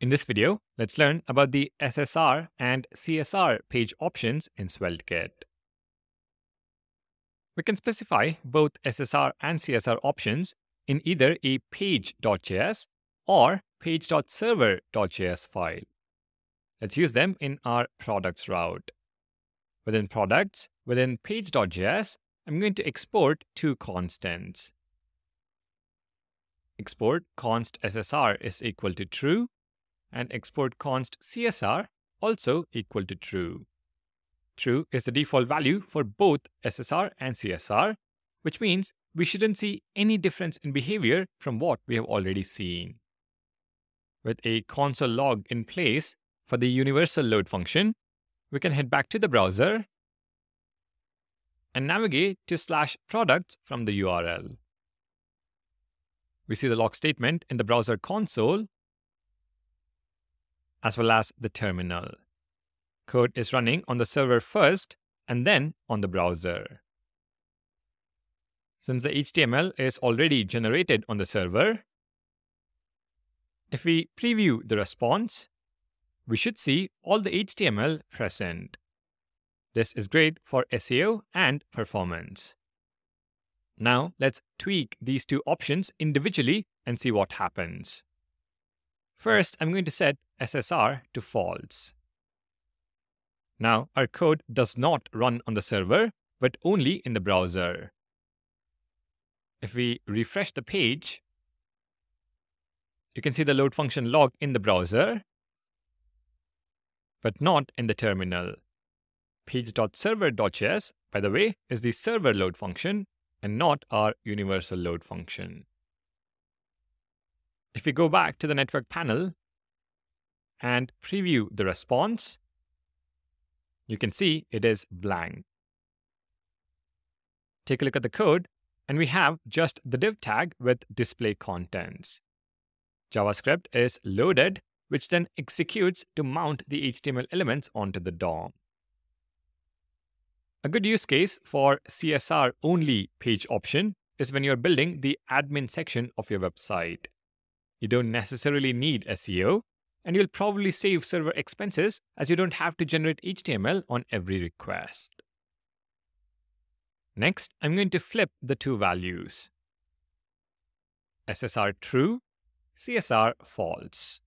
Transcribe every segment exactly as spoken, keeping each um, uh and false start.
In this video, let's learn about the S S R and C S R page options in SvelteKit. We can specify both S S R and C S R options in either a page.js or page.server.js file. Let's use them in our products route. Within products, within page.js, I'm going to export two constants. Export const S S R is equal to true, and export const C S R also equal to true. True is the default value for both S S R and C S R, which means we shouldn't see any difference in behavior from what we have already seen. With a console log in place for the universal load function, we can head back to the browser and navigate to slash products from the U R L. We see the log statement in the browser console as well as the terminal. Code is running on the server first and then on the browser. Since the H T M L is already generated on the server, if we preview the response, we should see all the H T M L present. This is great for S E O and performance. Now let's tweak these two options individually and see what happens. First, I'm going to set S S R to false. Now our code does not run on the server, but only in the browser. If we refresh the page, you can see the load function log in the browser, but not in the terminal. Page.server.js, by the way, is the server load function and not our universal load function. If we go back to the network panel and preview the response, you can see it is blank. Take a look at the code, and we have just the div tag with display contents. JavaScript is loaded, which then executes to mount the H T M L elements onto the D O M. A good use case for C S R-only page option is when you're building the admin section of your website. You don't necessarily need S E O, and you'll probably save server expenses as you don't have to generate H T M L on every request. Next, I'm going to flip the two values. S S R true, C S R false.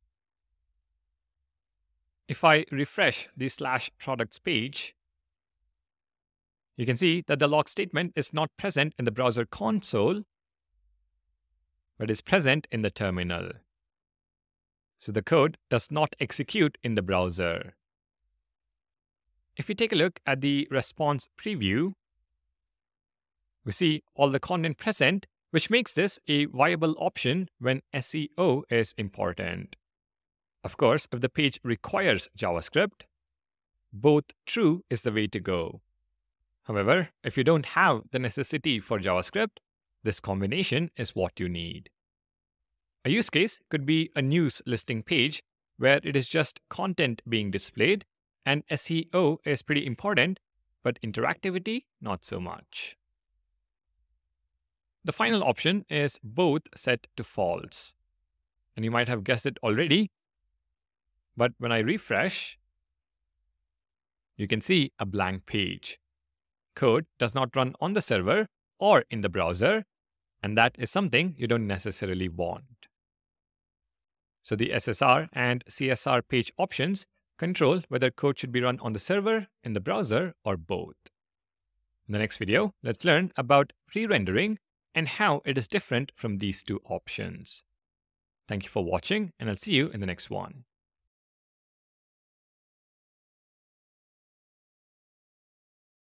If I refresh the slash products page, you can see that the log statement is not present in the browser console, but is present in the terminal. So the code does not execute in the browser. If we take a look at the response preview, we see all the content present, which makes this a viable option when S E O is important. Of course, if the page requires JavaScript, both true is the way to go. However, if you don't have the necessity for JavaScript, this combination is what you need. A use case could be a news listing page where it is just content being displayed, and S E O is pretty important, but interactivity not so much. The final option is both set to false. And you might have guessed it already, but when I refresh, you can see a blank page. Code does not run on the server or in the browser, and that is something you don't necessarily want. So the S S R and C S R page options control whether code should be run on the server, in the browser, or both. In the next video, let's learn about pre-rendering and how it is different from these two options. Thank you for watching, and I'll see you in the next one.